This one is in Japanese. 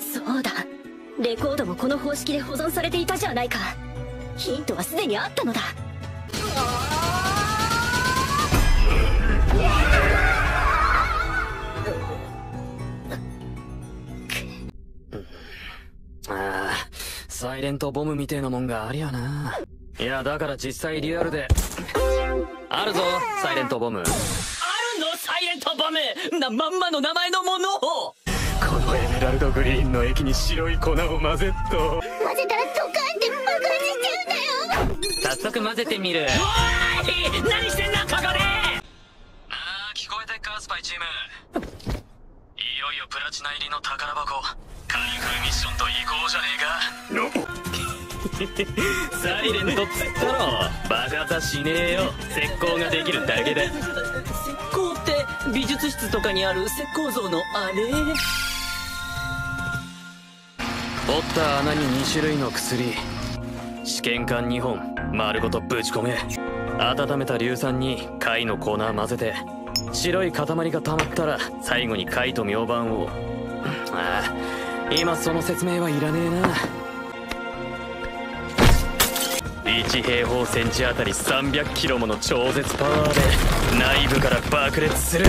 そうだ、レコードもこの方式で保存されていたじゃないか。ヒントはすでにあったのだ。サイレントボムみてえなもんがありゃな。いやだから実際リアルであるぞ、サイレントボム。あるの、サイレントボムなまんまの名前のものを。このエメラルドグリーンの液に白い粉を混ぜっと。混ぜたらドカンって爆発しちゃうんだよ。早速混ぜてみる。おい、何してんだここで。ああ、聞こえてっかスパイチーム。いよいよプラチナ入りの宝箱開封ミッションと行こうじゃねえか。サイレントっつったろ、爆発はしねえよ。石膏ができるだけだ。石膏って美術室とかにある石膏像のあれ。折った穴に2種類の薬、試験管2本丸ごとぶち込め。温めた硫酸に貝の粉混ぜて、白い塊が溜まったら最後に貝と明板を。ああ、今その説明はいらねえな。1平方センチあたり300キロもの超絶パワーで内部から爆裂する。